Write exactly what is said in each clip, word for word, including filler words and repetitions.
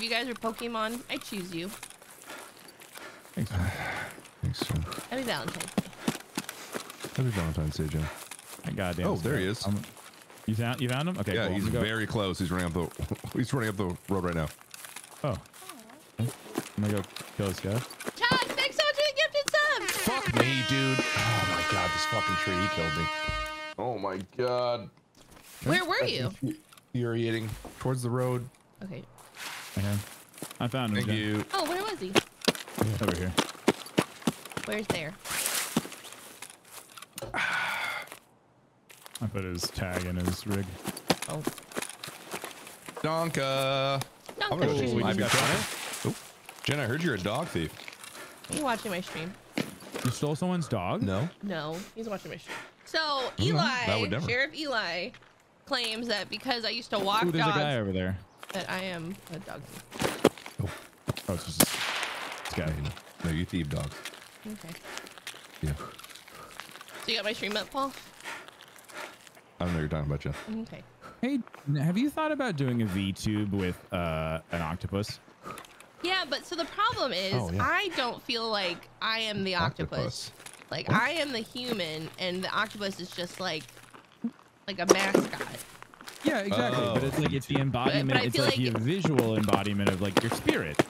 You guys are Pokemon. I choose you. Thanks. Thanks, Jim. Happy Valentine's Day. Happy Valentine's Day, Jim. Goddamn. Oh, there he is. I'm, you found you found him? Okay. Yeah, cool. He's very close. He's running up the he's running up the road right now. Oh. I'm gonna go kill this guy. Chuck, thanks so much for the gifted sub. Fuck me, dude. Oh my god, this fucking tree, he killed me. Oh my god. Where were you? Infuriating. Towards the road. Okay. Okay. I found him. Thank John. you. Oh, where was he? Yeah, over here. Where's there? I put his tag in his rig. Oh. Donka. Donka. I'm gonna go I oh. Jen, I heard you're a dog thief. Are you watching my stream? You stole someone's dog? No. No, he's watching my stream. So Eli, no, Sheriff Eli, claims that because I used to walk Ooh, there's dogs, a guy over there. That I am a dog thief. Oh, oh it's just this guy. No, you thieve dogs. Okay. Yeah. So you got my stream up, Paul? I don't know what you're talking about, Jeff. Okay. Hey, have you thought about doing a V tube with uh, an octopus? Yeah, but so the problem is oh, yeah. I don't feel like I am the octopus. octopus. Like what? I am the human and the octopus is just like like a mascot. Yeah, exactly. Oh. But it's like it's the embodiment. But, but it's like, like the visual embodiment of like your spirit.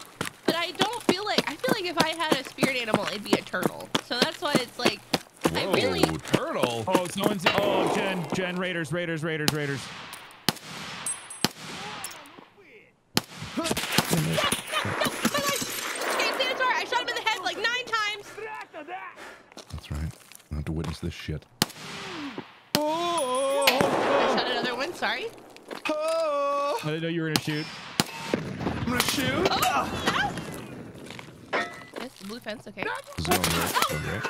But I don't feel like I feel like if I had a spirit animal, it'd be a turtle. So that's why it's like Whoa, I really... turtle! Oh, someone's... Oh, Jen, Jen, raiders, raiders, raiders, raiders. No, no, no, my life! Okay, Sanatar, I shot him in the head like nine times! That's right. I have to witness this shit. Oh, I shot another one, sorry. Oh. I didn't know you were gonna shoot. I'm gonna shoot? Oh! Ah. That's the blue fence, okay. Zone, right? Oh. Okay.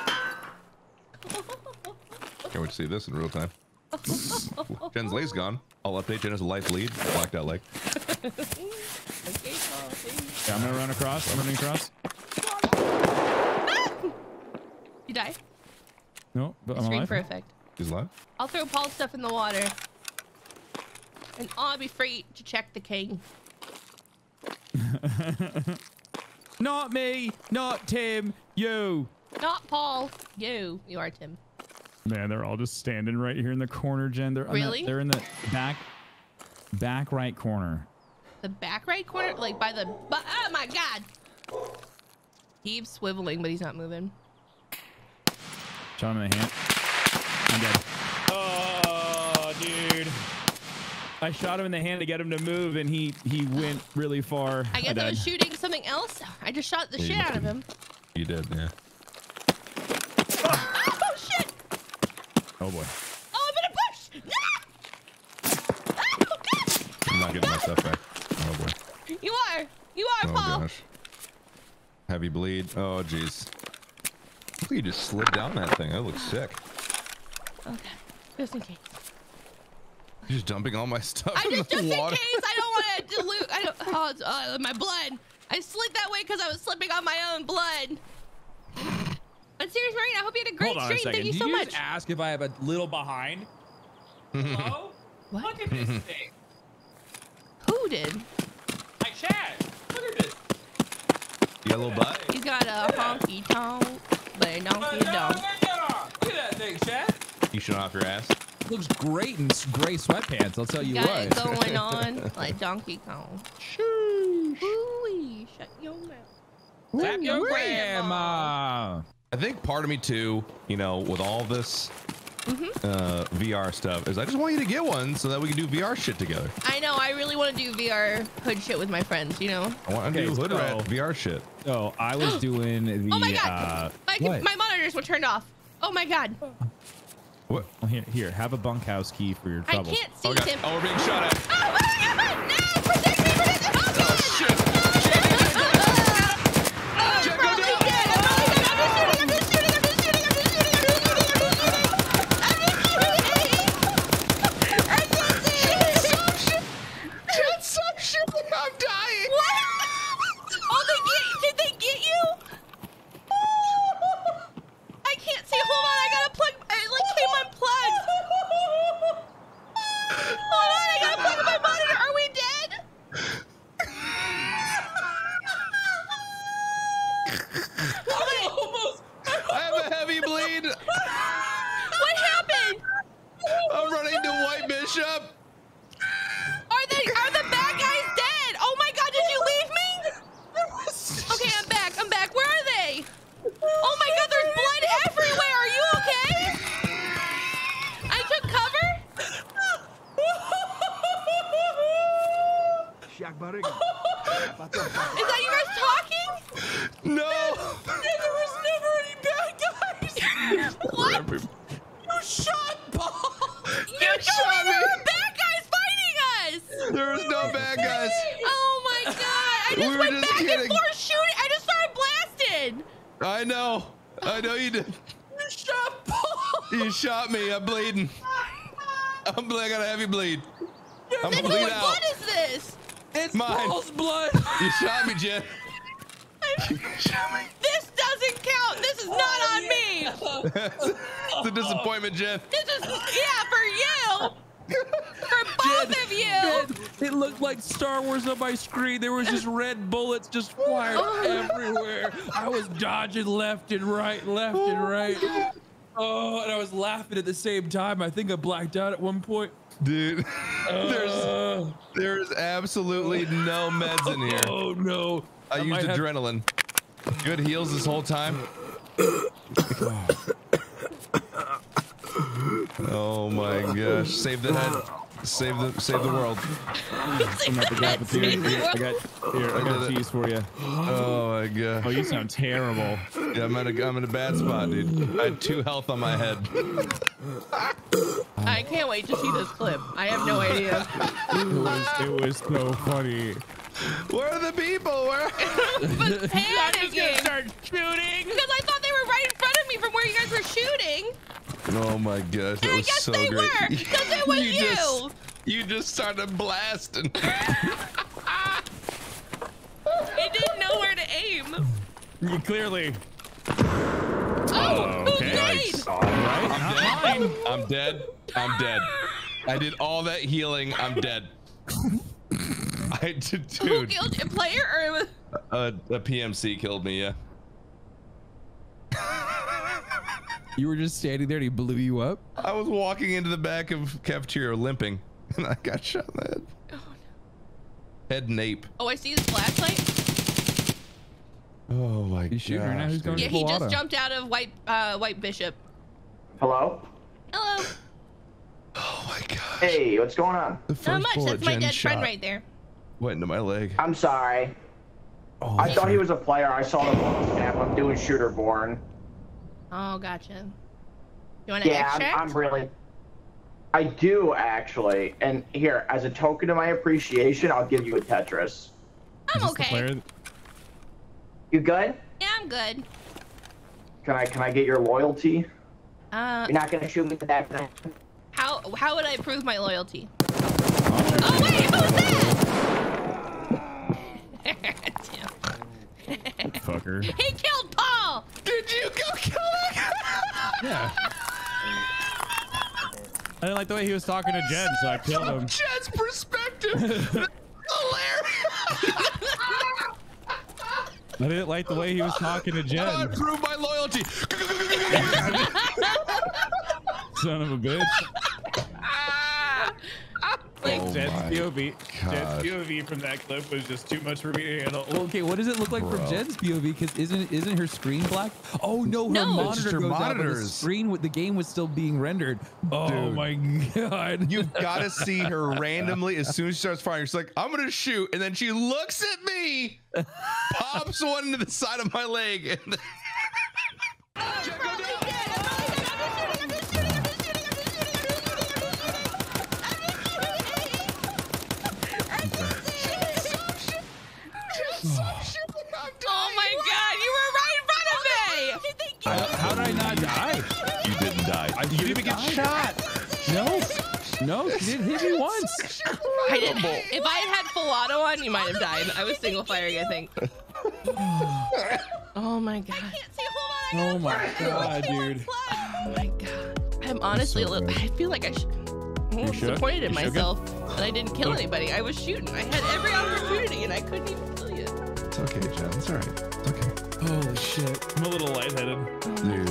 Can't wait to see this in real time. Jen's lay's gone. I'll update Jen's life lead. Blacked out leg. Okay, yeah, I'm gonna run across. I'm running across. Ah! You die? No, but I'm alive. Perfect. He's alive? I'll throw Paul's stuff in the water. And I'll be free to check the king. Not me. Not Tim. You. Not Paul. You. You are Tim. Man, they're all just standing right here in the corner, Jen. They're really? That, they're in the back, back right corner. The back right corner? Like by the... But, oh my god! He's swiveling, but he's not moving. Shot him in the hand. I'm dead. Oh, dude. I shot him in the hand to get him to move, and he, he went really far. I guess I, I was shooting something else. I just shot the yeah, shit out of him. You did, yeah. Oh boy. Oh, I'm in a bush! Ah! Oh, God! I'm not getting my stuff back. Oh boy. You are. You are, oh, Paul. Gosh. Heavy bleed. Oh, jeez. Look, you just slid down that thing. That looks sick. Okay. Just in case. You're just dumping all my stuff I in just, the just water. Just in case. I don't want to dilute. I don't. Oh, it's, uh, my blood. I slid that way because I was slipping on my own blood. I'm serious, Marine. I hope you had a great stream. A Thank you Did so you much. Just ask if I have a little behind? Hello? What? Look at this thing. Who did? My chat. Look at this. Yellow butt. He's got a honky tonk, but a donkey dog. Look at that thing, chat. You showing off your ass? Looks great in gray sweatpants. I'll tell you what. Got it going on like Donkey Kong. Shoo. Ooh, shut your mouth. Slap your grandma. grandma. I think part of me too, you know, with all this mm-hmm. uh, V R stuff, is I just want you to get one so that we can do V R shit together. I know. I really want to do V R hood shit with my friends. You know. I want to okay, do hood rat V R shit. So I was doing the. Oh my god! Uh, my, what? my monitors were turned off. Oh my god. What? Well, here, here, have a bunkhouse key for your trouble. I can't see okay. him. Oh, we're being shot at. Oh my god! No! Protect me! Protect me! Oh god! Oh, shit. Hold on, I gotta plug my monitor. Are we dead? Is that you guys talking? No. There, there, there was never any bad guys. What? You shot Paul. You shot me. There were bad guys fighting us. There was no bad guys. Oh my god! I just we went just back kidding. and forth shooting. I just started blasting. I know. I know you did. You shot Paul. You shot me. I'm bleeding. I'm bleeding. I got a heavy bleed. I'm bleeding out. What is this? It's Mine. Paul's blood. You shot me, Jen. You shot me. This doesn't count. This is oh, not on yeah. me. It's a disappointment, Jen. This is, yeah, for you. For both Jen, of you. Jen, it looked like Star Wars on my screen. There was just red bullets just flying everywhere. I was dodging left and right, left oh, and right. Oh, and I was laughing at the same time. I think I blacked out at one point. Dude, uh, there's there's absolutely no meds in here. Oh no! I, I used adrenaline. Have... Good heals this whole time. Oh my gosh! Save the head. Save the save the world. I'm at the cafeteria. Here, I got here. I got cheese for you. Oh my gosh! Oh, you sound terrible. Yeah, I'm at a I'm in a bad spot, dude. I had two health on my head. I can't wait to see this clip. I have no idea. It was, it was so funny. Where are the people? Where? But panicking. Start shooting. Because I thought they were right in front of me from where you guys were shooting. Oh my gosh, that and was so great. I guess they were, because it was you. You. Just, you just started blasting. I didn't know where to aim. You clearly. Oh, okay. Nice. All right. I'm dead. I'm dead. I'm dead. I did all that healing. I'm dead. I did, dude. Who killed a player or a, a P M C killed me? Yeah. You were just standing there and he blew you up? I was walking into the back of cafeteria limping and I got shot in the head. Oh no. Head nape. Oh, I see his flashlight. Oh my gosh. Now he's going yeah, to he just jumped out of White uh, White Bishop. Hello? Hello. Oh my gosh. Hey, what's going on? Not much. That's my dead shot. friend right there. Went into my leg. I'm sorry. Oh, I thought he was a player. I saw the snap. I'm doing shooter born. Oh, gotcha. You want to yeah, extract? I'm, I'm really... I do, actually. And here, as a token of my appreciation, I'll give you a Tetris. I'm okay. You good? Yeah, I'm good. Can I can I get your loyalty? Uh, You're not gonna shoot me with that gun. How how would I prove my loyalty? Oh wait, who's that? Damn. Fucker. He killed Paul. Did you go kill him? Yeah. I didn't like the way he was talking to Jen, so I killed him. From Jen's perspective. Hilarious. I didn't like the way he was talking to Jen. I proved my loyalty. Son of a bitch. Oh Jen's P O V. Jen's P O V from that clip was just too much for me to handle. Well, okay, what does it look like Bro. from Jen's P O V? Because isn't isn't her screen black? Oh no, her no. monitor her goes monitors. out, but the screen with the game was still being rendered. Oh Dude. my god! You've got to see her randomly as soon as she starts firing. She's like, "I'm gonna shoot," and then she looks at me, pops one into the side of my leg. And then... oh, Jen, go down. Oh my god, you were right in front of me! I, how did I not die? You didn't die. I, you didn't even get shot. No, no, you didn't hit me once. I didn't, if I had had full auto on, you might have died. I was single firing, I think. Oh my god. I can't see. Hold on. Oh my god, dude. Oh my god. I'm honestly a little, I feel like I should. I was disappointed in myself that I didn't kill anybody. I was shooting. I had every opportunity and I couldn't even kill you. It's okay, Jen. It's all right. It's okay. Holy shit. I'm a little lightheaded. Dude,